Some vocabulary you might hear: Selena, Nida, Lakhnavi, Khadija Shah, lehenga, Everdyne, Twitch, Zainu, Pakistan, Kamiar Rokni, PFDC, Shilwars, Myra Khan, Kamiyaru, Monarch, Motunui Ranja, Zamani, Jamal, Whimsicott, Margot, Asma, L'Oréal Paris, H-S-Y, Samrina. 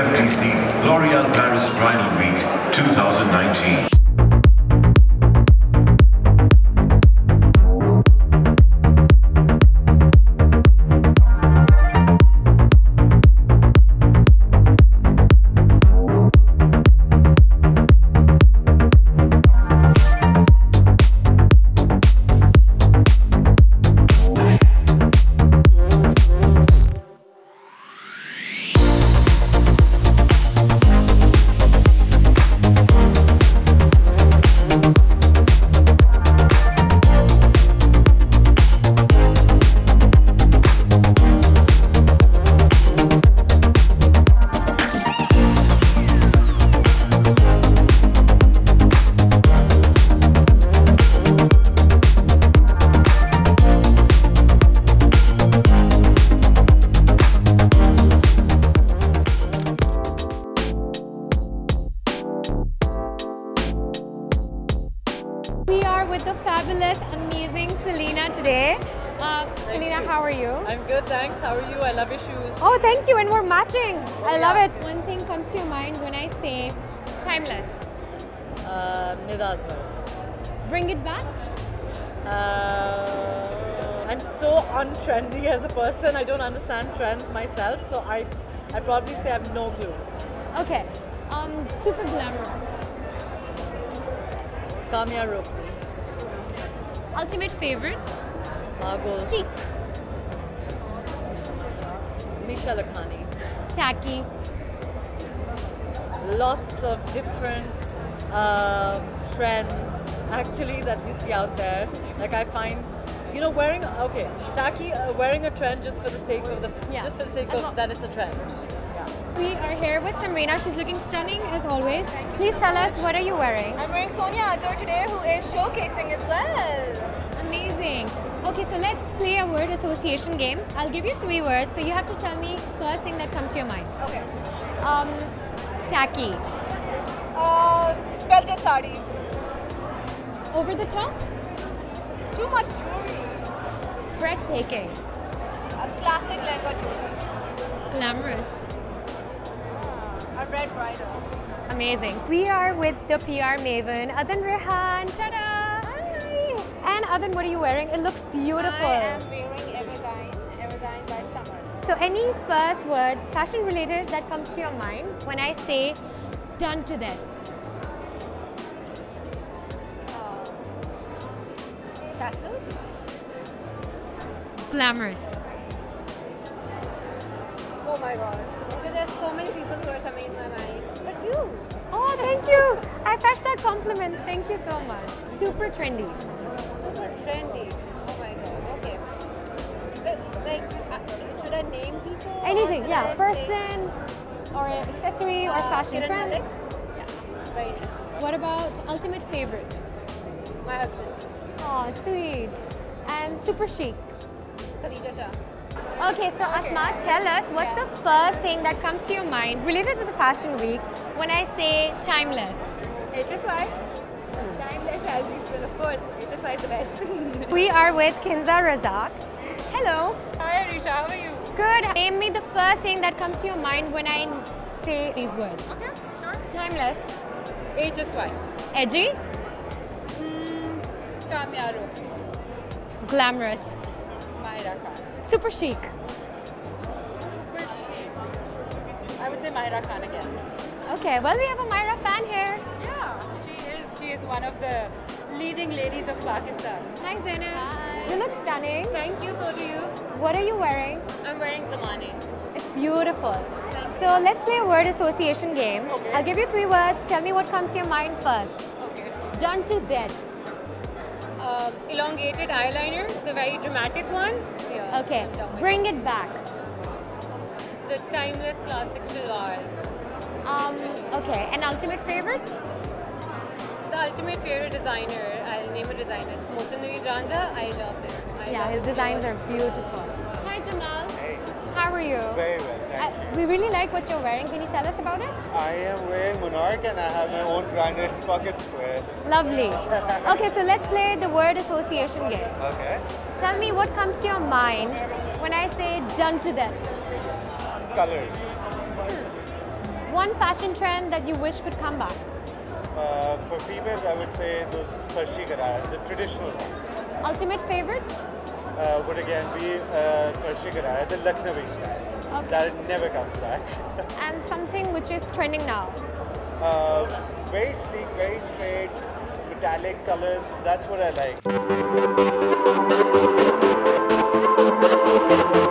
PFDC, L'Oréal Paris Bridal Week 2019. With the fabulous, amazing Selena today. Selena, how are you? I'm good, thanks. How are you? I love your shoes. Oh, thank you, and we're matching. Oh, I love it. One thing comes to your mind when I say timeless. Nida as well. Bring it back? I'm so untrendy as a person. I don't understand trends myself, so I probably say I have no clue. Okay. Super glamorous. Kamiar Rokni. Ultimate favorite? Margot. Cheek. Misha Lakhani. Tacky. Lots of different trends actually that you see out there. Like I find, you know, wearing tacky, wearing a trend just for the sake of the just for the sake of that it's a trend. We are here with Samrina. She's looking stunning as always. Please tell us, what are you wearing? I'm wearing Sonia Azor today, who is showcasing as well. Amazing. Okay, so let's play a word association game. I'll give you 3 words, so you have to tell me first thing that comes to your mind. Okay. Tacky. Belted sarees. Over the top. Too much jewelry. Breathtaking. A classic lehenga jewelry. Glamorous. A red bridal. Amazing. We are with the PR maven, Adan Rehan. Ta-da! Hi! And Adan, what are you wearing? It looks beautiful. I am wearing Everdyne by Summer. So any first word, fashion related, that comes to your mind when I say done to death? Tassels? Glamorous. Oh my god. There's so many people who are coming in my mind, but you. Oh, thank you. I fetched that compliment. Thank you so much. Super trendy. Super trendy. Oh my god. Okay. Like, should I name people? Anything. Yeah. Person or accessory or fashion trend. Yeah. Very nice. What about ultimate favorite? My husband. Oh, sweet. And super chic. Khadija Shah. Okay, so Asma, tell us, what's the first thing that comes to your mind related to the Fashion Week when I say timeless? H-S-Y. Timeless as usual, of course. H-S-Y is the best. We are with Kinza Razak. Hello. Hi Arisha, how are you? Good. Name me the first thing that comes to your mind when I say these words. Okay, sure. Timeless. H-S-Y. Edgy. Kamiyaru. Glamorous. Myra Khan. Super chic. Super chic. I would say Myra Khan again. Okay, well, we have a Myra fan here. Yeah, she is one of the leading ladies of Pakistan. Hi Zainu. Hi. You look stunning. Thank you, so do you. What are you wearing? I'm wearing Zamani. It's beautiful. So let's play a word association game. Okay. I'll give you 3 words. Tell me what comes to your mind first. Okay. Done to death. Elongated eyeliner, the very dramatic one. Yeah, okay, bring it back. The timeless classic Shilwars. Okay, an ultimate favorite? The ultimate favorite designer, I'll name a designer. It's Motunui Ranja. I love it. His designs are beautiful. Hi Jamal. Hey. How are you? Very well, thank you. We really like what you're wearing. Can you tell us about it? I am wearing Monarch and I have my own brand in Pocket Square. Lovely. Okay, so let's play the word association game. Okay. Tell me what comes to your mind when I say done to death. Colors. One fashion trend that you wish could come back? For females, I would say those Karshigarai, the traditional ones. Ultimate favorite? Would again be Karshigarai, the Lakhnavi style. Okay. That never comes back. And something which is trending now? Very sleek, very straight, metallic colors. That's what I like.